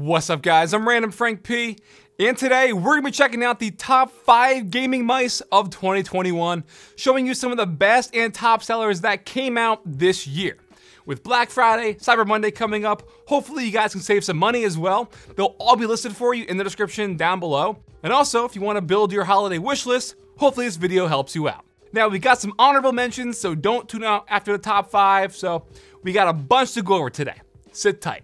What's up, guys? I'm Random Frank P, and today we're going to be checking out the top 5 gaming mice of 2021, showing you some of the best and top sellers that came out this year. With Black Friday, Cyber Monday coming up, hopefully you guys can save some money as well. They'll all be listed for you in the description down below. And also, if you want to build your holiday wish list, hopefully this video helps you out. Now, we got some honorable mentions, so don't tune out after the top 5, so we got a bunch to go over today. Sit tight.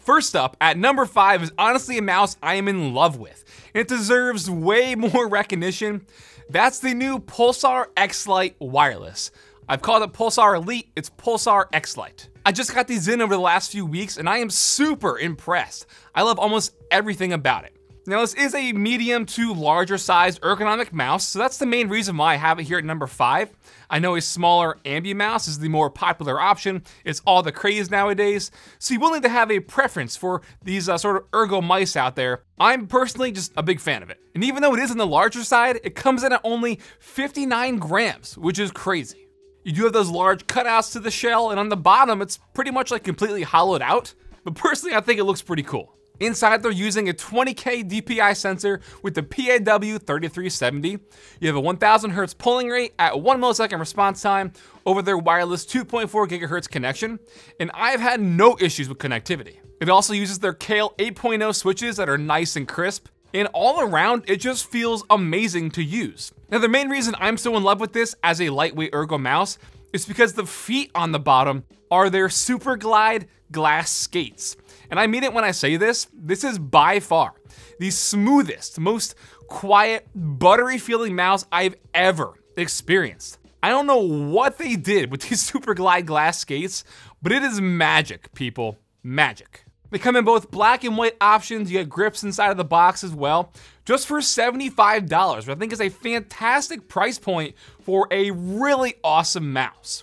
First up, at number 5 is honestly a mouse I am in love with. It deserves way more recognition. That's the new Pulsar X-Lite Wireless. I've called it Pulsar Elite, it's Pulsar X-Lite. I just got these in over the last few weeks and I am super impressed. I love almost everything about it. Now, this is a medium to larger size ergonomic mouse, so that's the main reason why I have it here at number 5. I know a smaller ambi mouse is the more popular option. It's all the craze nowadays, so you will need to have a preference for these sort of ergo mice out there. I'm personally just a big fan of it. And even though it is on the larger side, it comes in at only 59 grams, which is crazy. You do have those large cutouts to the shell, and on the bottom, it's pretty much like completely hollowed out. But personally, I think it looks pretty cool. Inside, they're using a 20K DPI sensor with the PAW3370. You have a 1000 Hz polling rate at 1 millisecond response time over their wireless 2.4 gigahertz connection, and I've had no issues with connectivity. It also uses their Kailh 8.0 switches that are nice and crisp, and all around, it just feels amazing to use. Now, the main reason I'm so in love with this as a lightweight ergo mouse is because the feet on the bottom are their Super Glide glass skates. And I mean it when I say this is by far the smoothest, most quiet, buttery feeling mouse I've ever experienced. I don't know what they did with these Super Glide glass skates, but it is magic, people, magic. They come in both black and white options. You get grips inside of the box as well, just for $75, which I think is a fantastic price point for a really awesome mouse.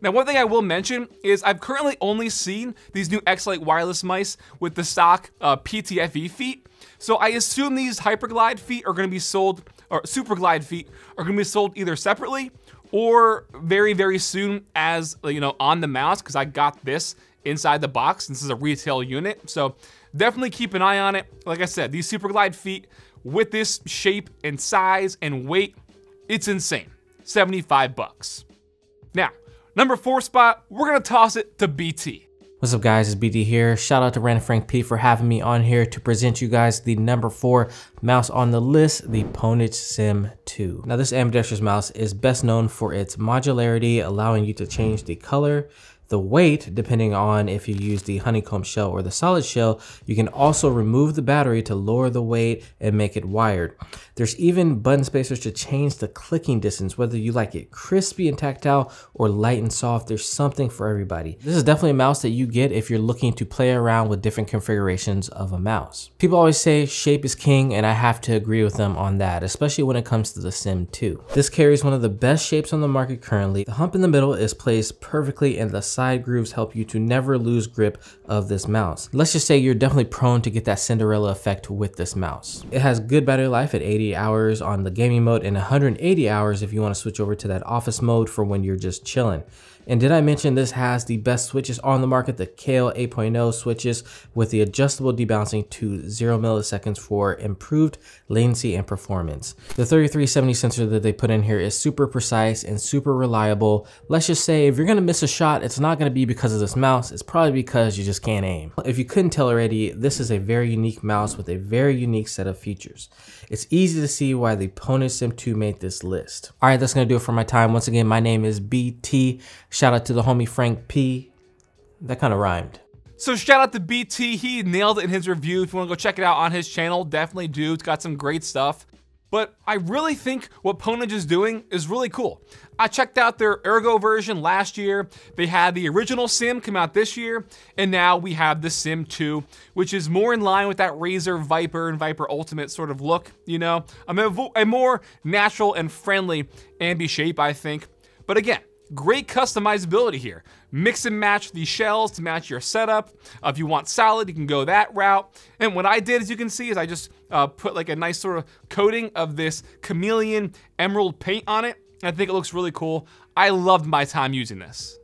Now, one thing I will mention is I've currently only seen these new X-Lite wireless mice with the stock PTFE feet. So I assume these Hyperglide feet are going to be sold, or Superglide feet are going to be sold either separately or very, very soon as, you know, on the mouse, because I got this inside the box. This is a retail unit, so definitely keep an eye on it. Like I said, these Superglide feet with this shape and size and weight, it's insane. $75. Now, number 4 spot, we're gonna toss it to BT. What's up, guys? It's BT here. Shout out to Random Frank P for having me on here to present you guys the number 4 mouse on the list, the Pwnage Symm 2. Now, this ambidextrous mouse is best known for its modularity, allowing you to change the color, the weight, depending on if you use the honeycomb shell or the solid shell. You can also remove the battery to lower the weight and make it wired. There's even button spacers to change the clicking distance, whether you like it crispy and tactile or light and soft. There's something for everybody. This is definitely a mouse that you get if you're looking to play around with different configurations of a mouse. People always say shape is king, and I have to agree with them on that, especially when it comes to the Symm 2. This carries one of the best shapes on the market currently. The hump in the middle is placed perfectly, and the side grooves help you to never lose grip of this mouse. Let's just say you're definitely prone to get that Cinderella effect with this mouse. It has good battery life at 80 hours on the gaming mode and 180 hours if you want to switch over to that office mode for when you're just chilling. And did I mention this has the best switches on the market, the Kailh 8.0 switches with the adjustable debouncing to 0 milliseconds for improved latency and performance. The 3370 sensor that they put in here is super precise and super reliable. Let's just say if you're gonna miss a shot, it's not gonna be because of this mouse, it's probably because you just can't aim. If you couldn't tell already, this is a very unique mouse with a very unique set of features. It's easy to see why the Pwnage Symm 2 made this list. All right, that's gonna do it for my time. Once again, my name is BT. Shout out to the homie Frank P. That kind of rhymed. So shout out to BT, he nailed it in his review. If you wanna go check it out on his channel, definitely do. It's got some great stuff. But I really think what Pwnage is doing is really cool. I checked out their Ergo version last year. They had the original Symm come out this year, and now we have the Symm 2, which is more in line with that Razer Viper and Viper Ultimate sort of look, you know? A more natural and friendly ambi shape, I think. But again, great customizability here. Mix and match the shells to match your setup. If you want solid, you can go that route. And what I did, as you can see, is I just put like a nice sort of coating of this chameleon emerald paint on it. I think it looks really cool. I loved my time using this.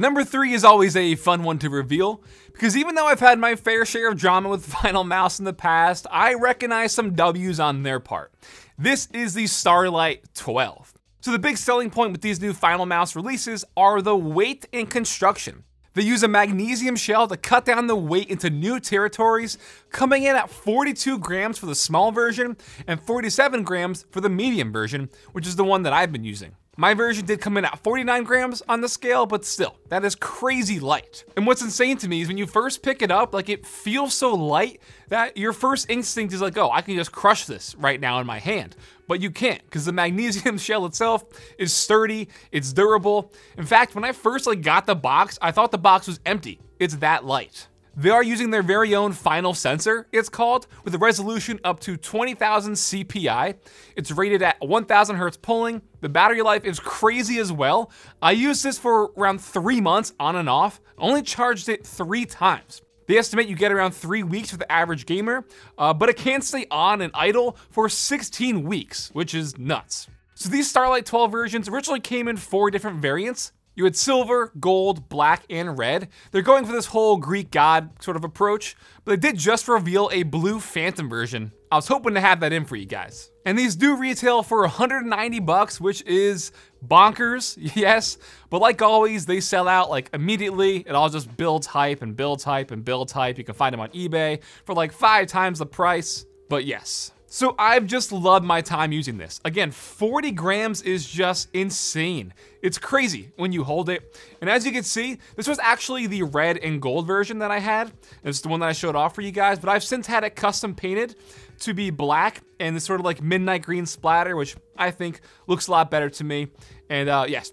Number 3 is always a fun one to reveal, because even though I've had my fair share of drama with Finalmouse in the past, I recognize some W's on their part. This is the Starlight-12. So the big selling point with these new Finalmouse releases are the weight and construction. They use a magnesium shell to cut down the weight into new territories, coming in at 42 grams for the small version and 47 grams for the medium version, which is the one that I've been using. My version did come in at 49 grams on the scale, but still, that is crazy light. And what's insane to me is when you first pick it up, like, it feels so light that your first instinct is like, oh, I can just crush this right now in my hand. But you can't, because the magnesium shell itself is sturdy, it's durable. In fact, when I first got the box, I thought the box was empty. It's that light. They are using their very own final sensor, it's called, with a resolution up to 20,000 CPI. It's rated at 1,000 hertz polling. The battery life is crazy as well. I used this for around 3 months on and off, only charged it 3 times. They estimate you get around 3 weeks with the average gamer, but it can stay on and idle for 16 weeks, which is nuts. So these Starlight-12 versions originally came in 4 different variants. You had silver, gold, black, and red. They're going for this whole Greek god sort of approach, but they did just reveal a blue Phantom version. I was hoping to have that in for you guys. And these do retail for 190 bucks, which is bonkers, yes. But like always, they sell out immediately. It all just builds hype and builds hype and builds hype. You can find them on eBay for 5 times the price, but yes. So I've just loved my time using this. Again, 40 grams is just insane. It's crazy when you hold it. And as you can see, this was actually the red and gold version that I had. It's the one that I showed off for you guys, but I've since had it custom painted to be black and this sort of midnight green splatter, which I think looks a lot better to me. And yes,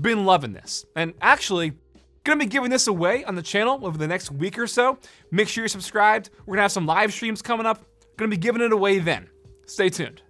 been loving this. And actually, gonna be giving this away on the channel over the next week or so. Make sure you're subscribed. We're gonna have some live streams coming up. Gonna be giving it away then. Stay tuned.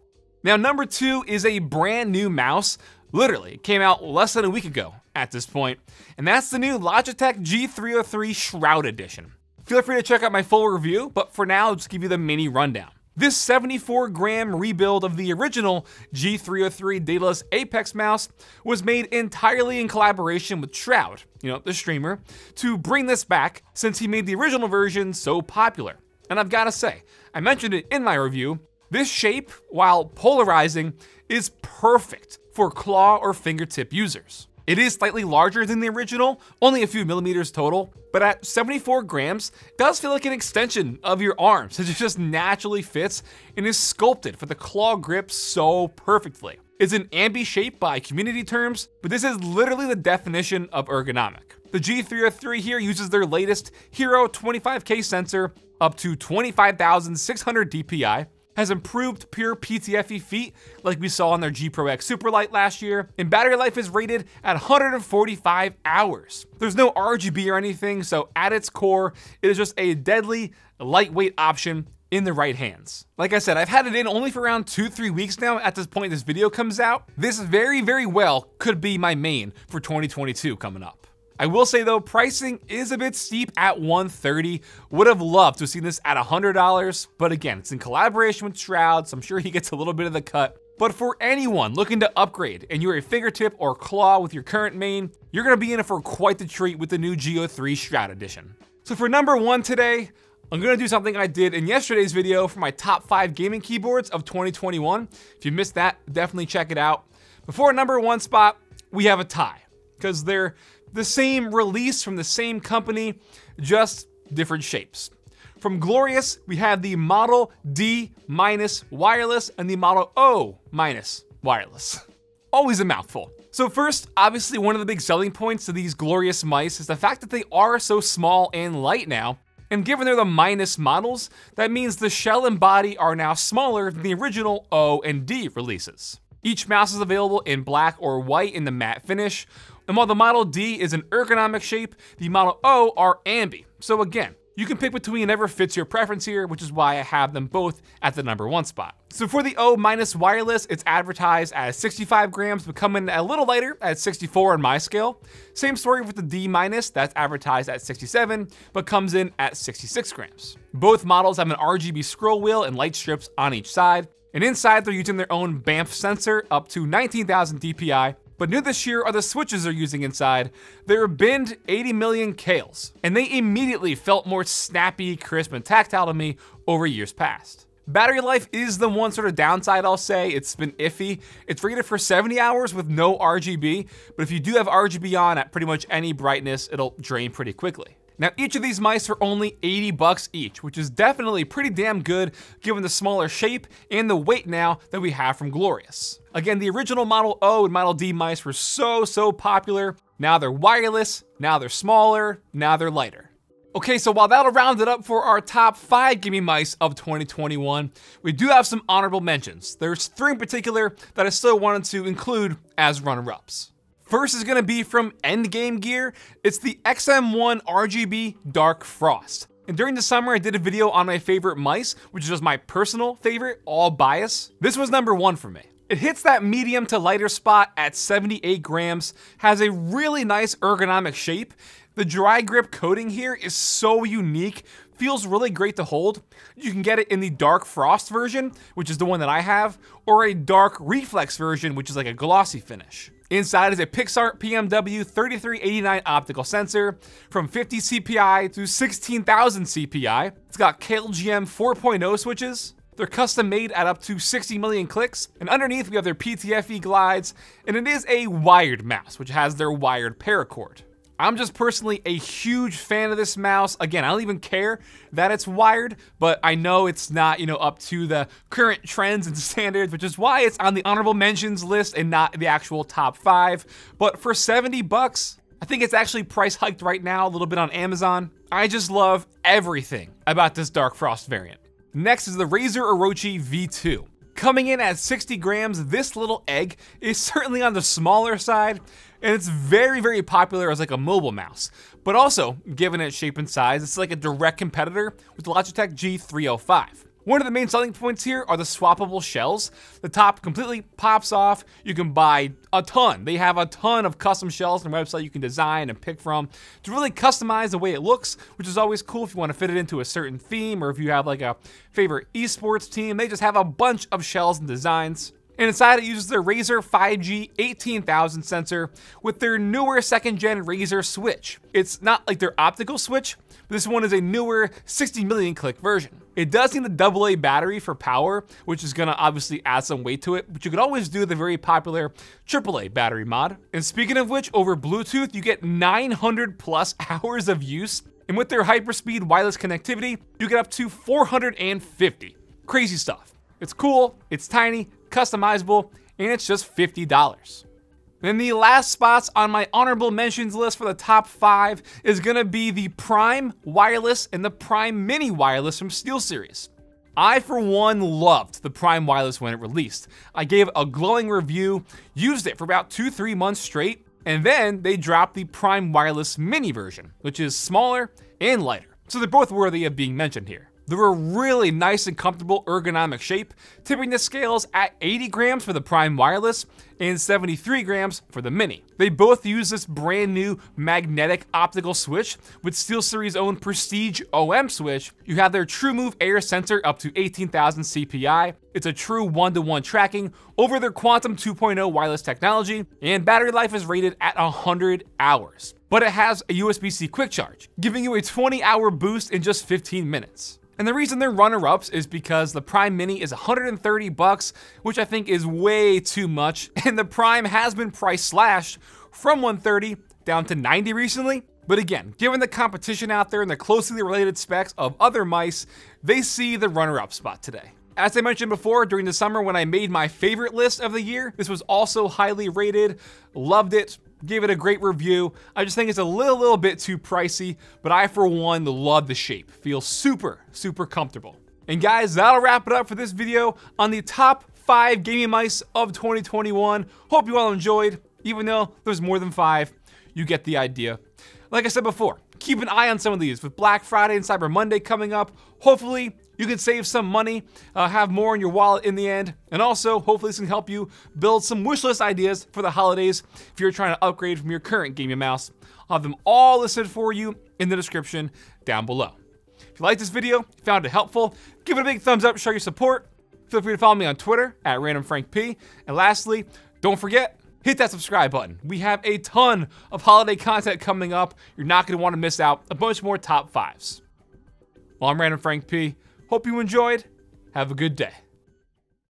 Now, number 2 is a brand new mouse. Literally, it came out less than a week ago at this point, and that's the new Logitech G303 Shroud Edition. Feel free to check out my full review, but for now, I'll just give you the mini rundown. This 74 gram rebuild of the original G303 Daedalus Apex mouse was made entirely in collaboration with Shroud, the streamer, to bring this back since he made the original version so popular. And I've got to say, I mentioned it in my review, this shape, while polarizing, is perfect for claw or fingertip users. It is slightly larger than the original, only a few millimeters total, but at 74 grams, it does feel like an extension of your arm, since it just naturally fits and is sculpted for the claw grip so perfectly. It's an ambi shape by community terms, but this is literally the definition of ergonomic. The G303 here uses their latest Hero 25K sensor, up to 25,600 DPI, has improved pure PTFE feet like we saw on their G Pro X Superlight last year, and battery life is rated at 145 hours. There's no RGB or anything, so at its core, it is just a deadly, lightweight option in the right hands. Like I said, I've had it in only for around 2-3 weeks now at this point this video comes out. This very, very well could be my main for 2022 coming up. I will say though, pricing is a bit steep at $130. Would have loved to have seen this at $100, but again, it's in collaboration with Shroud, so I'm sure he gets a little bit of the cut. But for anyone looking to upgrade and you're a fingertip or claw with your current main, you're gonna be in it for quite the treat with the new G303 Shroud Edition. So for number 1 today, I'm gonna do something I did in yesterday's video for my top 5 gaming keyboards of 2021. If you missed that, definitely check it out. Before number 1 spot, we have a tie, because they're the same release from the same company, just different shapes. From Glorious, we have the Model D- Wireless and the Model O- Wireless. Always a mouthful. So first, obviously one of the big selling points to these Glorious mice is the fact that they are so small and light now, and given they're the minus models, that means the shell and body are now smaller than the original O and D releases. Each mouse is available in black or white in the matte finish, and while the Model D is an ergonomic shape, the Model O are ambi. So again, you can pick between whatever fits your preference here, which is why I have them both at the number 1 spot. So for the O- Wireless, it's advertised as 65 grams, but coming a little lighter at 64 on my scale. Same story with the D-, that's advertised at 67, but comes in at 66 grams. Both models have an RGB scroll wheel and light strips on each side, and inside they're using their own BAMF sensor up to 19,000 DPI, But new this year are the switches they're using inside. They're binned 80 million Kailhs, and they immediately felt more snappy, crisp, and tactile to me over years past. Battery life is the one sort of downside I'll say. It's been iffy. It's rated for 70 hours with no RGB, but if you do have RGB on at pretty much any brightness, it'll drain pretty quickly. Now, each of these mice are only $80 each, which is definitely pretty damn good given the smaller shape and the weight now that we have from Glorious. Again, the original Model O and Model D mice were so popular. Now they're wireless, now they're smaller, now they're lighter. Okay, so while that'll round it up for our top 5 gaming mice of 2021, we do have some honorable mentions. There's 3 in particular that I still wanted to include as runner-ups. First is gonna be from Endgame Gear. It's the XM1 RGB Dark Frost. And during the summer, I did a video on my favorite mice, which is just my personal favorite, all bias. This was number 1 for me. It hits that medium to lighter spot at 78 grams, has a really nice ergonomic shape. The dry grip coating here is so unique, feels really great to hold. You can get it in the Dark Frost version, which is the one that I have, or a Dark Reflex version, which is like a glossy finish. Inside is a PixArt PMW 3389 optical sensor from 50 CPI to 16,000 CPI. It's got Kailh GM 4.0 switches. They're custom made at up to 60 million clicks, and underneath we have their PTFE glides, and it is a wired mouse, which has their wired paracord. I'm just personally a huge fan of this mouse. Again, I don't even care that it's wired, but I know it's not, up to the current trends and standards, which is why it's on the honorable mentions list and not the actual top 5. But for $70, I think it's actually price hiked right now a little bit on Amazon. I just love everything about this Dark Frost variant. Next is the Razer Orochi V2. Coming in at 60 grams, this little egg is certainly on the smaller side, and it's very popular as like a mobile mouse. But also, given its shape and size, it's like a direct competitor with the Logitech G305. One of the main selling points here are the swappable shells. The top completely pops off. You can buy a ton. They have a ton of custom shells on their website you can design and pick from to really customize the way it looks, which is always cool if you want to fit it into a certain theme or if you have like a favorite esports team. They just have a bunch of shells and designs. And inside it uses their Razer 5G 18,000 sensor with their newer 2nd gen Razer switch. It's not like their optical switch, but this one is a newer 60 million click version. It does need the AA battery for power, which is gonna obviously add some weight to it, but you could always do the very popular AAA battery mod. And speaking of which, over Bluetooth, you get 900 plus hours of use. And with their hyperspeed wireless connectivity, you get up to 450. Crazy stuff. It's cool, it's tiny, customizable, and it's just $50. And the last spots on my honorable mentions list for the top 5 is gonna be the Prime Wireless and the Prime Mini Wireless from SteelSeries. I, for one, loved the Prime Wireless when it released. I gave a glowing review, used it for about 2-3 months straight, and then they dropped the Prime Wireless Mini version, which is smaller and lighter. So they're both worthy of being mentioned here. They're a really nice and comfortable ergonomic shape, tipping the scales at 80 grams for the Prime Wireless and 73 grams for the Mini. They both use this brand new magnetic optical switch with SteelSeries' own Prestige OM switch. You have their TrueMove Air sensor up to 18,000 CPI. It's a true one-to-one tracking over their Quantum 2.0 wireless technology, and battery life is rated at 100 hours. But it has a USB-C quick charge, giving you a 20-hour boost in just 15 minutes. And the reason they're runner-ups is because the Prime Mini is $130, which I think is way too much. And the Prime has been price slashed from $130 down to $90 recently. But again, given the competition out there and the closely related specs of other mice, they see the runner-up spot today. As I mentioned before, during the summer when I made my favorite list of the year, this was also highly rated, loved it, gave it a great review. I just think it's a little bit too pricey, but I, for one, love the shape. Feels super comfortable. And guys, that'll wrap it up for this video on the top 5 gaming mice of 2021. Hope you all enjoyed. Even though there's more than 5, you get the idea. Like I said before, keep an eye on some of these. With Black Friday and Cyber Monday coming up, hopefully you can save some money, have more in your wallet in the end, and also hopefully this can help you build some wishlist ideas for the holidays if you're trying to upgrade from your current gaming mouse. I'll have them all listed for you in the description down below. If you liked this video, found it helpful, give it a big thumbs up, show your support. Feel free to follow me on Twitter at Random Frank P. And lastly, don't forget, hit that subscribe button. We have a ton of holiday content coming up. You're not going to want to miss out. A bunch more top fives. Well, I'm Random Frank P. Hope you enjoyed. Have a good day.